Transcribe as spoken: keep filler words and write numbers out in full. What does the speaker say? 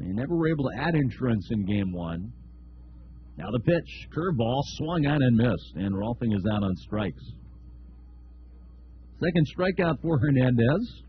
They never were able to add insurance in game one. Now the pitch, curveball, swung on and missed, and Rohlfing is out on strikes. Second strikeout for Hernandez.